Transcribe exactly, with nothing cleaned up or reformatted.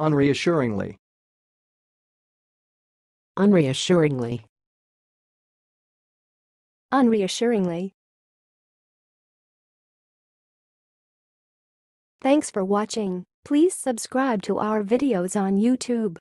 unreassuringly, unreassuringly, unreassuringly. Thanks for watching. Please subscribe to our videos on YouTube.